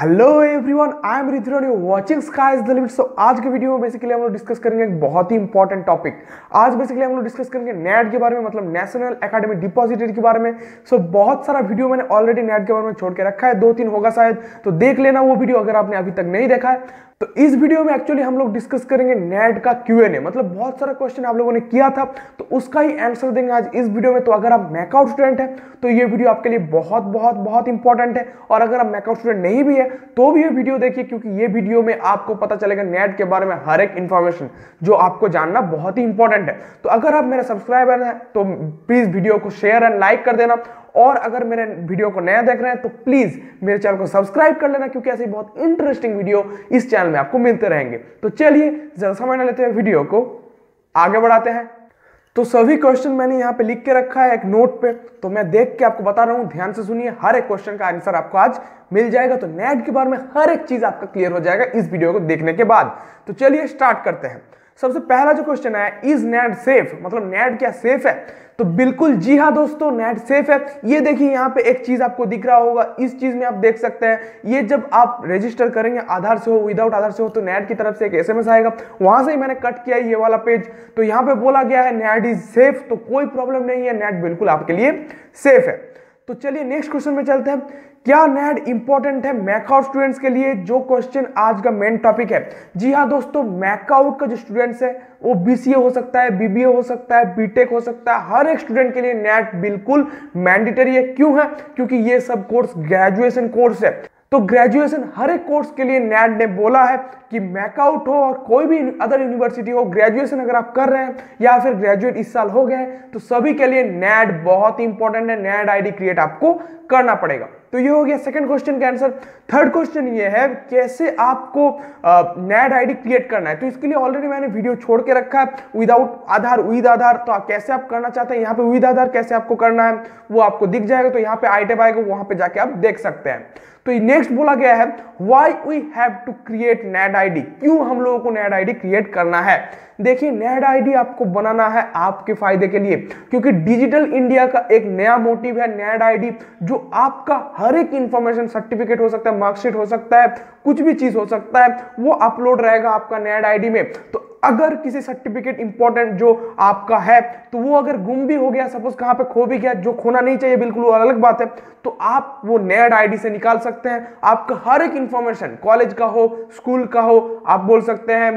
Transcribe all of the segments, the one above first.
Hello everyone, I am Ritik, you watching sky's the limit. So आज के video में basically हम लोग डिस्कस करेंगे एक बहुत ही इंपॉर्टेंट टॉपिक। आज बेसिकली हम लोग डिस्कस करेंगे नेट के बारे में, मतलब नेशनल एकेडमी डिपॉजिटरी के बारे में। सो बहुत सारा वीडियो मैंने ऑलरेडी नेट के बारे में छोड़ के रखा है, 2-3 होगा शायद, तो देख लेना वो वीडियो अगर आपने अभी तक नहीं देखा है। तो इस वीडियो में एक्चुअली हम लोग डिस्कस करेंगे नेट का Q&A, मतलब बहुत सारा क्वेश्चन आप लोगों ने किया था तो उसका ही आंसर देंगे आज इस वीडियो में। तो अगर आप मैकआउट स्टूडेंट हैं तो ये वीडियो आपके लिए बहुत बहुत बहुत इंपॉर्टेंट है, और अगर आप मैकआउट स्टूडेंट नहीं भी है तो भी ये वीडियो देखिए, क्योंकि ये वीडियो में आपको पता चलेगा नेट के बारे में हर एक इंफॉर्मेशन जो आपको जानना बहुत ही इंपॉर्टेंट है। तो अगर आप मेरे सब्सक्राइबर हैं तो प्लीज वीडियो को शेयर एंड लाइक कर देना, और अगर मेरे वीडियो को नया देख रहे हैं तो प्लीज मेरे चैनल को सब्सक्राइब कर लेना, क्योंकि ऐसी बहुत इंटरेस्टिंग वीडियो इस चैनल में आपको मिलते रहेंगे। तो चलिए जरा समझ लेते हैं, वीडियो को आगे बढ़ाते हैं। तो सभी क्वेश्चन मैंने यहाँ पे लिख के रखा है एक नोट पे, तो मैं देख के आपको बता रहा हूँ, ध्यान से सुनिए, हर एक क्वेश्चन का आंसर आपको आज मिल जाएगा। तो नेट के बारे में हर एक चीज आपका क्लियर हो जाएगा इस वीडियो को देखने के बाद। तो चलिए स्टार्ट करते हैं। सबसे पहला जो क्वेश्चन आया, इज नेट सेफ, मतलब नेट क्या सेफ है? तो बिल्कुल जी हाँ दोस्तों, नेट सेफ है। ये देखिए यहाँ पे एक चीज आपको दिख रहा होगा, इस चीज में आप देख सकते हैं, ये जब आप रजिस्टर करेंगे आधार से हो विदाउट आधार से हो तो नेट की तरफ से एक एसएमएस आएगा, वहां से ही मैंने कट किया ये वाला पेज। तो यहाँ पे बोला गया है नेट इज सेफ, तो कोई प्रॉब्लम नहीं है, नेट बिल्कुल आपके लिए सेफ है। तो चलिए नेक्स्ट क्वेश्चन में चलते हैं। क्या नेट इंपॉर्टेंट है मैकआउट स्टूडेंट्स के लिए? जो क्वेश्चन आज का मेन टॉपिक है। जी हाँ दोस्तों, मैकआउट का जो स्टूडेंट्स है वो BCA हो सकता है, BBA हो सकता है, B Tech हो सकता है, हर एक स्टूडेंट के लिए नेट बिल्कुल मैंडेटरी है। क्यों है? क्योंकि ये सब कोर्स ग्रेजुएशन कोर्स है, तो ग्रेजुएशन हर एक कोर्स के लिए नेट ने बोला है कि मैकआउट हो और कोई भी अदर यूनिवर्सिटी हो, ग्रेजुएशन अगर आप कर रहे हैं या फिर ग्रेजुएट इस साल हो गए हैं तो सभी के लिए नेट बहुत इंपॉर्टेंट है। नेट आईडी क्रिएट आपको करना पड़ेगा। तो ये हो गया सेकंड क्वेश्चन का आंसर। थर्ड क्वेश्चन ये है, कैसे आपको नेट आईडी क्रिएट करना है? तो इसके लिए ऑलरेडी मैंने वीडियो छोड़ के रखा है, विदाउट आधार विद आधार। तो कैसे आप करना चाहते हैं, यहाँ पे विद आधार कैसे आपको करना है वो आपको दिख जाएगा। तो यहाँ पे आइटम आएगा, वहां पे जाके आप देख सकते हैं। तो नेक्स्ट बोला गया है, why we have to create net ID, क्यों हम लोगों को नेट आईडी क्रिएट करना है? देखिए नेट आईडी आपको बनाना है आपके फायदे के लिए, क्योंकि डिजिटल इंडिया का एक नया मोटिव है नेट आईडी, जो आपका हर एक इंफॉर्मेशन, सर्टिफिकेट हो सकता है, मार्कशीट हो सकता है, कुछ भी चीज हो सकता है, वो अपलोड रहेगा आपका नेट आईडी में। तो अगर किसी सर्टिफिकेट इंपॉर्टेंट जो आपका है तो वो अगर गुम भी हो गया, सपोज कहां पे खो भी गया, जो खोना नहीं चाहिए बिल्कुल, वो अलग बात है, तो आप वो नेट आईडी से निकाल सकते हैं। आपका हर एक इंफॉर्मेशन, कॉलेज का हो, स्कूल का हो, आप बोल सकते हैं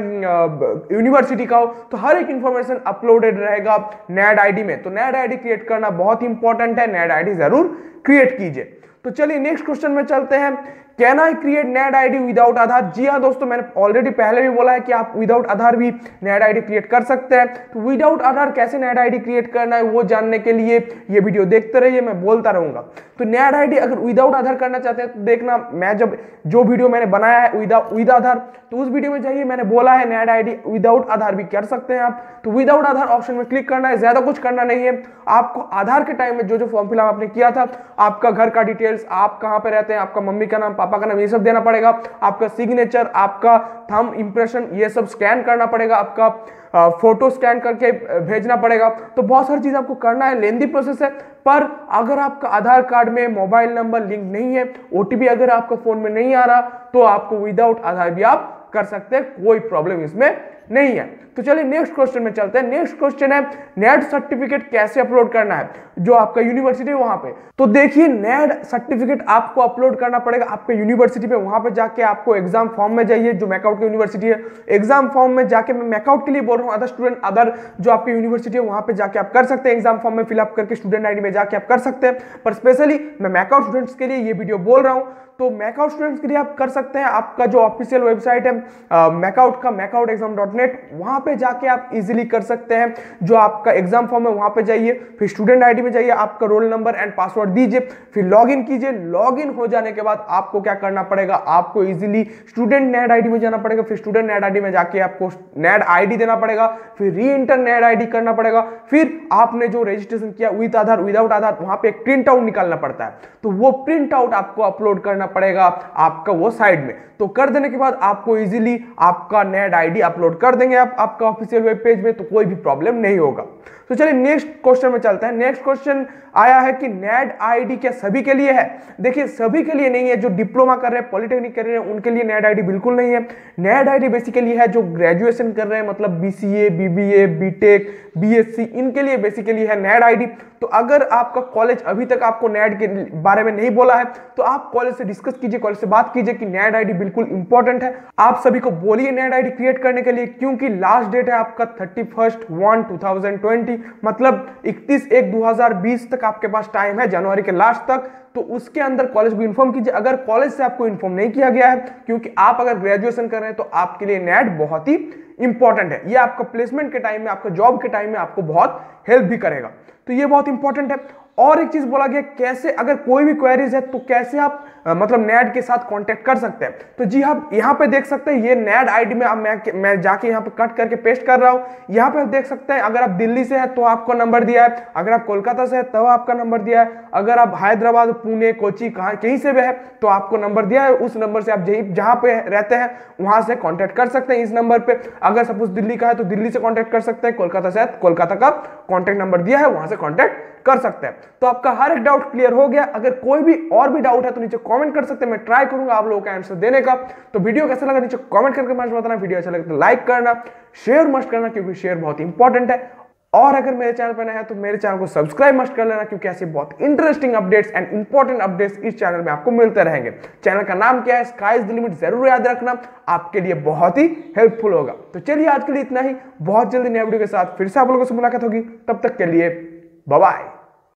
यूनिवर्सिटी का हो, तो हर एक इंफॉर्मेशन अपलोडेड रहेगा नेट आईडी में। तो नेट आईडी क्रिएट करना बहुत इंपॉर्टेंट है, नेट आईडी जरूर क्रिएट कीजिए। तो चलिए नेक्स्ट क्वेश्चन में चलते हैं। Can I create net ID without Aadhaar? जी हाँ दोस्तों, मैंने ऑलरेडी पहले भी बोला है कि आप विदाउट आधार भी नेट आईडी क्रिएट कर सकते हैं। तो विदाउट आधार कैसे नेट आईडी क्रिएट करना है वो जानने के लिए ये वीडियो देखते रहिए, मैं बोलता रहूंगा। तो नेट आईडी अगर विदाउट आधार करना चाहते हैं तो देखना, मैं जब जो वीडियो मैंने बनाया है विद आधार, तो उस वीडियो में जाइए, मैंने बोला है नेट आईडी विदाउट आधार भी कर सकते हैं आप। तो विदाउट आधार ऑप्शन में क्लिक करना है, ज्यादा कुछ करना नहीं है आपको। आधार के टाइम में जो जो फॉर्म फिलअप आपने किया था, आपका घर का डिटेल्स, आप कहाँ पे रहते हैं, आपका मम्मी का नाम, पापा का नाम, ये सब देना पड़ेगा, आपका सिग्नेचर, आपका थंब इंप्रेशन, ये सब स्कैन करना पड़ेगा, आपका फोटो स्कैन करके भेजना पड़ेगा। तो बहुत सारी चीज आपको करना है, लेंथी प्रोसेस है। पर अगर आपका आधार कार्ड में मोबाइल नंबर लिंक नहीं है, OTP अगर आपका फोन में नहीं आ रहा, तो आपको विदाउट आधार भी आप कर सकते हैं, कोई प्रॉब्लम इसमें नहीं है। तो चलिए नेक्स्ट क्वेश्चन में चलते हैं। नेक्स्ट क्वेश्चन है, नेट सर्टिफिकेट कैसे अपलोड करना है जो आपका यूनिवर्सिटी है वहां पे? तो देखिए नेट सर्टिफिकेट आपको अपलोड करना पड़ेगा आपके यूनिवर्सिटी में, वहां पे जाके आपको एग्जाम फॉर्म में जाइए, जो मैकआउट की यूनिवर्सिटी है एग्जाम फॉर्म में जाके, मैं मैकआउट के लिए बोल रहा हूँ, अदर स्टूडेंट अदर जो आपकी यूनिवर्सिटी है वहां पर जाके आप कर सकते हैं, एग्जाम फॉर्म में फिलअप करके स्टूडेंट आईडी में जाके आप कर सकते हैं। पर स्पेशली मैं मैकआउट स्टूडेंट्स के लिए ये वीडियो बोल रहा हूँ, तो मैकआउट स्टूडेंट्स के लिए आप कर सकते हैं। आपका जो ऑफिशियल वेबसाइट है मैकआउट का, makeoutexam.net, वहां पे जाके आप इजीली कर सकते हैं। जो आपका एग्जाम फॉर्म है वहां पे जाइए, फिर स्टूडेंट आईडी में जाइए, आपका रोल नंबर एंड पासवर्ड दीजिए, फिर लॉगिन कीजिए। लॉगिन हो जाने के बाद आपको क्या करना पड़ेगा, आपको इजीली स्टूडेंट नेट आईडी में जाना पड़ेगा, फिर स्टूडेंट नेट आईडी में जाके आपको नेट आईडी देना पड़ेगा, फिर री एंटर नेट आईडी करना पड़ेगा, फिर आपने जो रजिस्ट्रेशन किया विद आधार विदाउट आधार, वहां पर एक प्रिंट आउट निकालना पड़ता है, तो वो प्रिंट आउट आपको अपलोड करना पड़ेगा आपका वो साइड में। तो कर देने के बाद आपको इजीली आपका नेट आईडी अपलोड कर कर देंगे आप आपका ऑफिशियल वेब पेज में, तो कोई भी प्रॉब्लम नहीं होगा। तो चलिए नेक्स्ट क्वेश्चन में चलते हैं। नेक्स्ट क्वेश्चन आया है कि नेट आईडी क्या सभी के लिए है? देखिए सभी के लिए नहीं है, जो डिप्लोमा कर रहे हैं, पॉलिटेक्निक कर रहे हैं, उनके लिए नेट आईडी बिल्कुल नहीं है। नेट आईडी बेसिकली है जो ग्रेजुएशन कर रहे हैं, मतलब बीसीए, बीबीए, बीटेक, बीएससी, इनके लिए बेसिकली है नेट आईडी। तो अगर आपका कॉलेज अभी तक आपको नेट के बारे में नहीं बोला है तो आप कॉलेज से डिस्कस कीजिए, कॉलेज से बात कीजिए कि नेट आईडी बिल्कुल इंपॉर्टेंट है। आप सभी को बोलिए नेट आईडी क्रिएट करने के लिए, क्योंकि लास्ट डेट है आपका 31/1/2020, मतलब 31/1/2020 तक आपके पास टाइम है, जनवरी के लास्ट तक। तो उसके अंदर कॉलेज को इन्फॉर्म कीजिए अगर कॉलेज से आपको इन्फॉर्म नहीं किया गया है, क्योंकि आप अगर ग्रेजुएशन कर रहे हैं तो आपके लिए नेट बहुत ही इंपॉर्टेंट है। ये आपका प्लेसमेंट के टाइम में, आपका जॉब के टाइम में आपको बहुत हेल्प भी करेगा, तो ये बहुत इंपॉर्टेंट है। और एक चीज बोला गया कैसे, अगर कोई भी क्वेरीज है तो कैसे आप मतलब नेट के साथ कांटेक्ट कर सकते हैं। तो जी आप यहाँ पे देख सकते हैं, ये नेट आईडी में मैं जाके यहाँ पे कट करके पेस्ट कर रहा हूँ। यहाँ पे आप देख सकते हैं, अगर आप दिल्ली से हैं तो आपको नंबर दिया है, अगर आप कोलकाता से है तो आपका नंबर दिया है, अगर आप हैदराबाद, पुणे, कोची, कहीं से भी है तो आपको नंबर दिया है। उस नंबर से आप जहाँ पे रहते हैं वहाँ से कॉन्टैक्ट कर सकते हैं इस नंबर पर। अगर सपोज दिल्ली का है तो दिल्ली से कॉन्टैक्ट कर सकते हैं, कोलकाता से है कोलकाता का कॉन्टैक्ट नंबर दिया है, वहाँ से कॉन्टैक्ट कर सकते हैं। तो आपका हर एक डाउट क्लियर हो गया। अगर कोई भी और भी डाउट है तो नीचे कमेंट कर सकते हैं, मैं ट्राई करूंगा आप लोगों का आंसर देने का। तो वीडियो कैसा लगा नीचे कमेंट करके मुझे बताना, वीडियो अच्छा लगे तो लाइक करना, शेयर मस्ट करना क्योंकि शेयर बहुत इंपॉर्टेंट है। और अगर मेरे चैनल पर नया है तो मेरे चैनल को सब्सक्राइब मस्ट कर लेना, क्योंकि ऐसे बहुत interesting updates and important updates इस चैनल में आपको मिलते रहेंगे। चैनल का नाम क्या है, स्काईज द लिमिट, जरूर याद रखना, आपके लिए बहुत ही हेल्पफुल होगा। तो चलिए आज के लिए इतना ही, बहुत जल्दी नए वीडियो के साथ फिर से आप लोगों से मुलाकात होगी, तब तक के लिए बाय बाय।